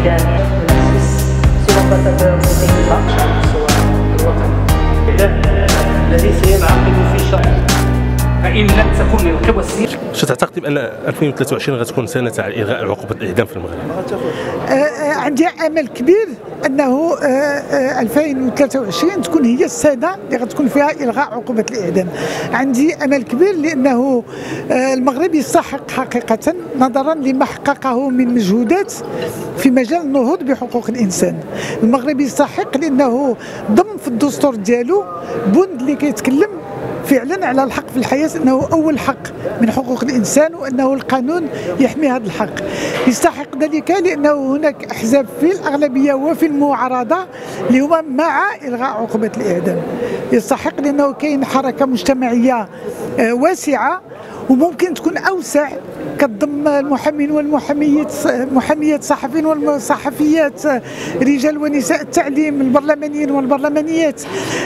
ميدانية تنافس سوى تتفاوت النقاش عن مستوى الوطن. إذا الذي سينعقد في شهر فإن لم تكن من قبل السير. تعتقد بأن 2023 غتكون سنة على إلغاء عقوبة الإعدام في المغرب؟ عندي أمل كبير أنه 2023 تكون هي السنة اللي غتكون فيها إلغاء عقوبة الإعدام. عندي أمل كبير لأنه المغرب يستحق حقيقة نظرا لما حققه من مجهودات في مجال النهوض بحقوق الإنسان. المغرب يستحق لأنه ضم في الدستور ديالو بند اللي كيتكلم فعلا على الحق في الحياة، أنه أول حق من حقوق الإنسان وأنه القانون يحمي هذا الحق. يستحق ذلك لأنه هناك أحزاب في الأغلبية وفي المعارضة اللي هما مع إلغاء عقوبة الإعدام. يستحق لأنه كاين حركة مجتمعية واسعة وممكن تكون أوسع، كتضم المحامين والمحاميات، محاميات، صحفيين والصحفيات، رجال ونساء التعليم، البرلمانيين والبرلمانيات.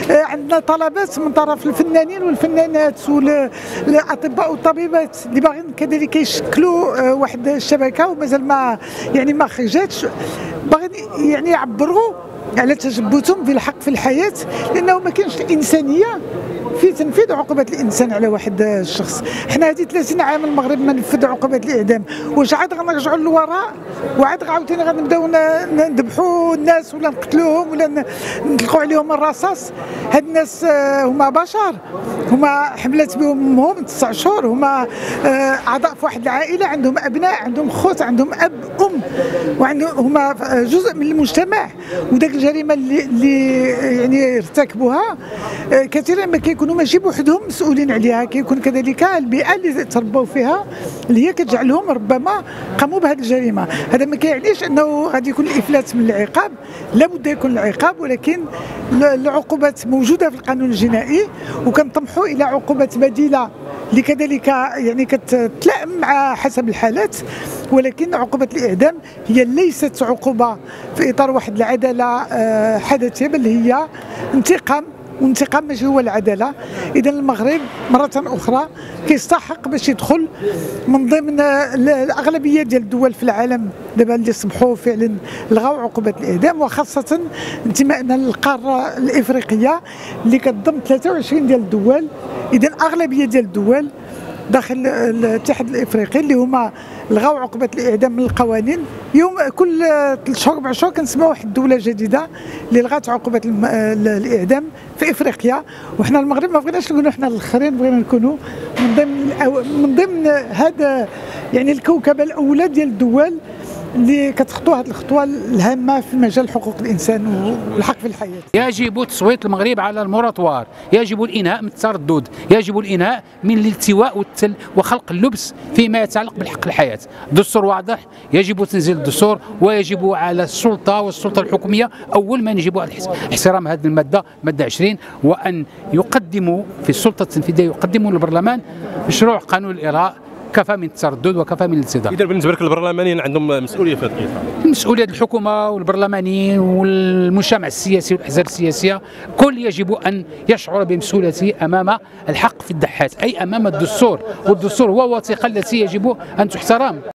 عندنا طلبات من طرف الفنانين والفنانات والاطباء والطبيبات اللي باغيين كذلك يشكلوا واحد الشبكه ومازال ما يعني ما خرجتش، باغيين يعني يعبروا على تشبثهم في الحق في الحياه، لانه ما كاينش الانسانيه في تنفيذ عقوبة الإنسان على واحد الشخص. حنا هذه 30 عام المغرب ما نفذ عقوبة الإعدام، واش عاد غنرجعوا للوراء وعاد عاوتاني غنبداو نذبحوا الناس ولا نقتلوهم ولا نطلقوا عليهم الرصاص؟ هاد الناس هما بشر، هما حملت بهم أمهم 9 شهور، هما أعضاء في واحد العائلة، عندهم أبناء، عندهم خوت، عندهم أب أم، وعندهم هما جزء من المجتمع. وداك الجريمة اللي يعني ارتكبوها كثيرا ما كيكون كانوا ماشي بوحدهم مسؤولين عليها، كيكون كذلك البيئه اللي تربوا فيها اللي هي كتجعلهم ربما قاموا بهذه الجريمه. هذا ما كيعنيش انه غادي يكون الافلات من العقاب، لابد يكون العقاب، ولكن العقوبات موجوده في القانون الجنائي، وكنطمحوا الى عقوبات بديله اللي كذلك يعني كتلائم مع حسب الحالات. ولكن عقوبة الإعدام هي ليست عقوبة في إطار واحد العدالة حدثية، بل هي انتقام، وانتقام ماشي هو العداله. اذا المغرب مره اخرى كيستحق باش يدخل من ضمن الاغلبيه ديال الدول في العالم دابا اللي صبحوا فعلا لغاو عقوبه الاعدام، وخاصه انتمائنا للقاره الافريقيه اللي كتضم 23 ديال الدول. اذا الاغلبيه ديال الدول داخل الاتحاد الافريقي اللي هما لغاو عقوبه الاعدام من القوانين. يوم كل 3 شهور 4 شهور كنسمعوا واحد الدوله جديده اللي لغات عقوبه الاعدام في افريقيا، وحنا المغرب ما بغيناش نكونوا حنا الاخرين، بغينا نكونوا من ضمن هذا يعني الكوكبه الاولى ديال الدول اللي كتخطوا هذه الخطوه الهامه في مجال حقوق الانسان والحق في الحياه. يجب تصويت المغرب على الموراتوار، يجب الانهاء من التردد، يجب الانهاء من الالتواء وخلق اللبس فيما يتعلق بالحق الحياه. دستور واضح، يجب تنزيل الدستور، ويجب على السلطه والسلطه الحكوميه اول ما يجب احترام هذه الماده، ماده 20، وان يقدموا في السلطه التنفيذيه، يقدموا للبرلمان مشروع قانون الإراء كفى من التردد وكفى من الانسداد. إذا بالنسبة لك البرلمانيين عندهم مسؤولية في هذا القطاع؟ مسؤولية الحكومة والبرلمانيين والمجتمع السياسي والأحزاب السياسية، كل يجب أن يشعر بمسؤوليته أمام الحق في الدحات، أي أمام الدستور، والدستور هو الوثيقة التي يجب أن تحترم.